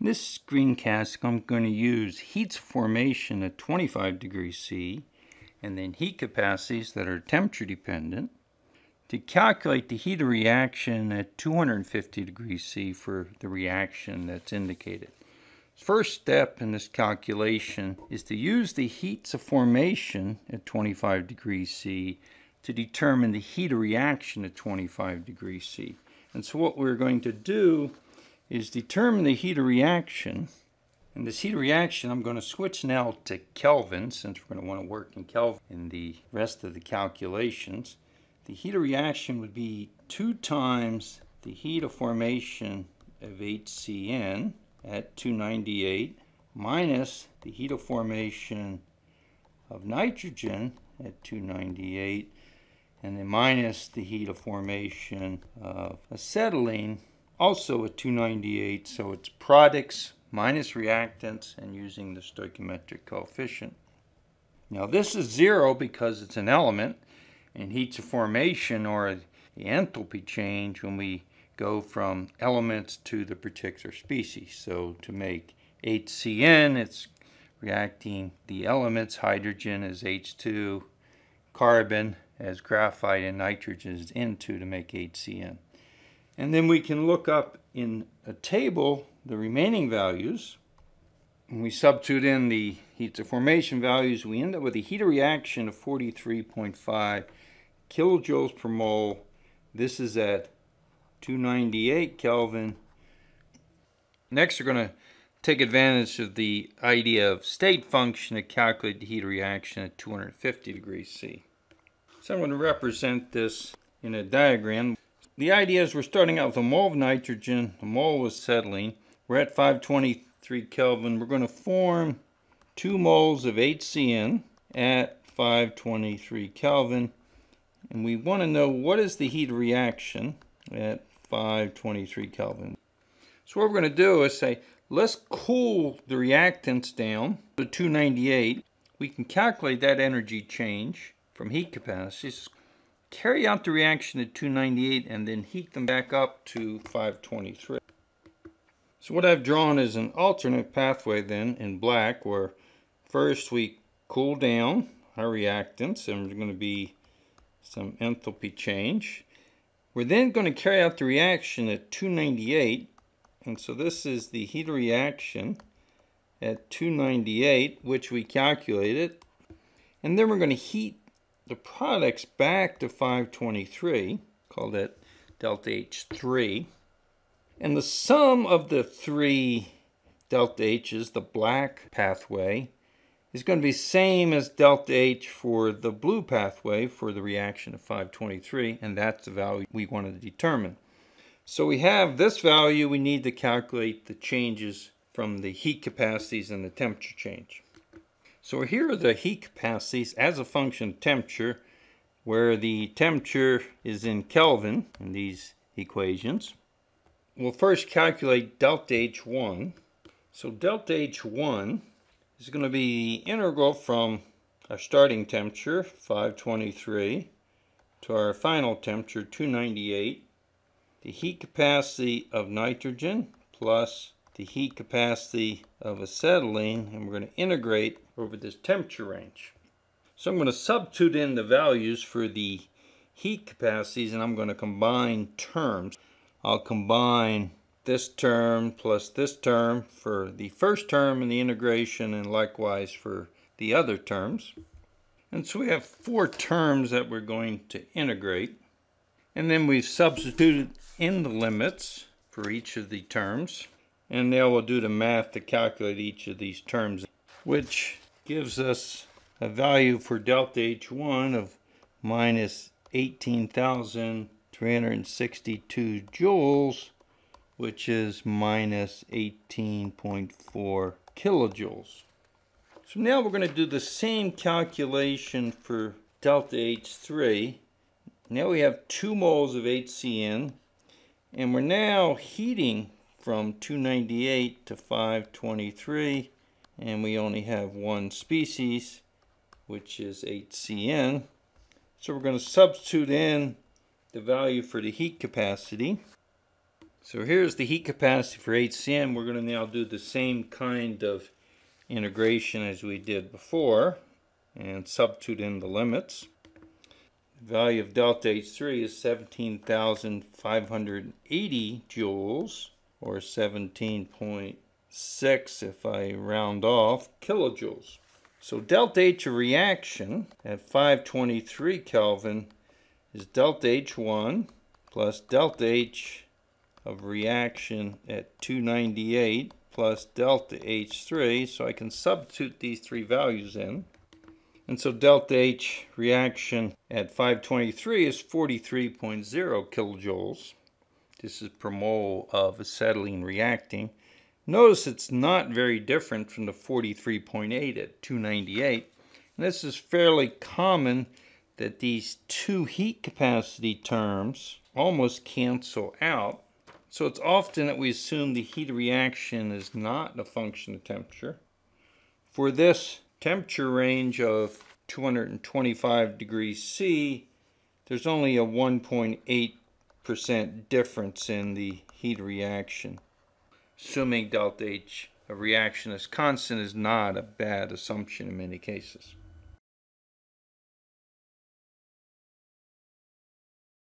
In this screencast, I'm going to use heat's formation at 25 degrees C and then heat capacities that are temperature dependent to calculate the heat of reaction at 250 degrees C for the reaction that's indicated. First step in this calculation is to use the heats of formation at 25 degrees C to determine the heat of reaction at 25 degrees C. And so what we're going to do is determine the heat of reaction. And this heat of reaction, I'm going to switch now to Kelvin, since we're going to want to work in Kelvin in the rest of the calculations. The heat of reaction would be 2 times the heat of formation of HCN at 298 minus the heat of formation of nitrogen at 298, and then minus the heat of formation of acetylene also at 298. So it's products minus reactants and using the stoichiometric coefficient. Now this is 0 because it's an element, and heats of formation or the enthalpy change when we go from elements to the particular species. So to make HCN, it's reacting the elements. Hydrogen is H2, carbon as graphite, and nitrogen is N2 to make HCN. And then we can look up in a table the remaining values. When we substitute in the heats of formation values, we end up with a heat of reaction of 43.5 kilojoules per mole. This is at 298 Kelvin. Next, we're going to take advantage of the idea of state function to calculate the heat of reaction at 250 degrees C. So I'm going to represent this in a diagram. The idea is we're starting out with a mole of nitrogen, a mole of acetylene. We're at 523 Kelvin. We're going to form 2 moles of HCN at 523 Kelvin. And we want to know what is the heat of reaction at 523 Kelvin. So what we're going to do is say, let's cool the reactants down to 298. We can calculate that energy change from heat capacities, carry out the reaction at 298, and then heat them back up to 523. So what I've drawn is an alternate pathway then in black, where first we cool down our reactants, and there's going to be some enthalpy change. We're then going to carry out the reaction at 298, and so this is the heat of reaction at 298, which we calculated, and then we're going to heat the products back to 523, call that delta H3, and the sum of the 3 delta H's, the black pathway, is going to be same as delta H for the blue pathway for the reaction of 523, and that's the value we want to determine. So we have this value. We need to calculate the changes from the heat capacities and the temperature change. So here are the heat capacities as a function of temperature, where the temperature is in Kelvin in these equations. We'll first calculate delta H1. So delta H1 is going to be the integral from our starting temperature, 523, to our final temperature, 298. The heat capacity of nitrogen plus the heat capacity of acetylene, and we're going to integrate over this temperature range. So I'm going to substitute in the values for the heat capacities, and I'm going to combine terms. I'll combine this term plus this term for the first term in the integration, and likewise for the other terms. And so we have 4 terms that we're going to integrate, and then we've substituted in the limits for each of the terms, and now we'll do the math to calculate each of these terms, which gives us a value for delta H1 of minus 18,362 joules, which is minus 18.4 kilojoules. So now we're going to do the same calculation for delta H3. Now we have 2 moles of HCN, and we're now heating from 298 to 523, and we only have 1 species, which is HCN. So we're going to substitute in the value for the heat capacity. So here's the heat capacity for HCN. We're going to now do the same kind of integration as we did before and substitute in the limits. The value of delta H3 is 17,580 joules, or 17.6 if I round off kilojoules. So delta H of reaction at 523 Kelvin is delta H1 plus delta H of reaction at 298 plus delta H3. So I can substitute these three values in. And so delta H reaction at 523 is 43.0 kilojoules. This is per mole of acetylene reacting. Notice it's not very different from the 43.8 at 298. And this is fairly common that these two heat capacity terms almost cancel out. So it's often that we assume the heat of reaction is not a function of temperature. For this temperature range of 225 degrees C, there's only a 1.8% difference in the heat reaction. Assuming delta H of reaction is constant is not a bad assumption in many cases.